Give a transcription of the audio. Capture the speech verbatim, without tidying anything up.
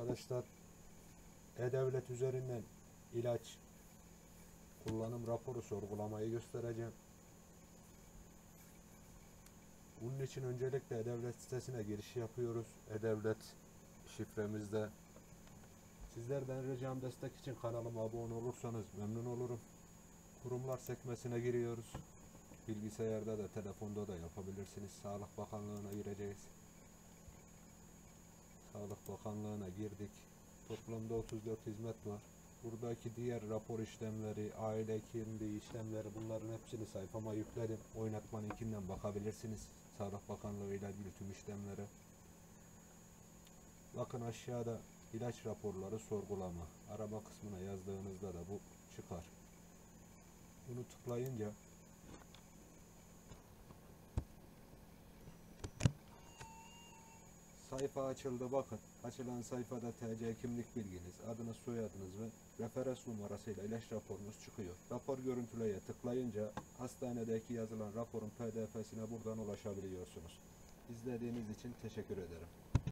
arkadaşlar e-devlet üzerinden ilaç kullanım raporu sorgulamayı göstereceğim. Bunun için öncelikle e-devlet sitesine giriş yapıyoruz. E-devlet şifremizde. Sizlerden ricam destek için kanalıma abone olursanız memnun olurum. Kurumlar sekmesine giriyoruz. Bilgisayarda da telefonda da yapabilirsiniz. Sağlık Bakanlığı'na gireceğiz. Sağlık Bakanlığı'na girdik. Toplamda otuz dört hizmet var. Buradaki diğer rapor işlemleri, aile hekimliği işlemleri, bunların hepsini sayfama yükledim. Oynatma linkinden bakabilirsiniz. Sağlık Bakanlığı ile ilgili tüm işlemlere. Bakın aşağıda ilaç raporları sorgulama. Arama kısmına yazdığınızda da bu çıkar. Bunu tıklayınca sayfa açıldı. Bakın açılan sayfada T C kimlik bilginiz, adınız, soyadınız ve referans numarasıyla ilaç raporunuz çıkıyor. Rapor görüntüleye tıklayınca hastanedeki yazılan raporun P D F'sine buradan ulaşabiliyorsunuz. İzlediğiniz için teşekkür ederim.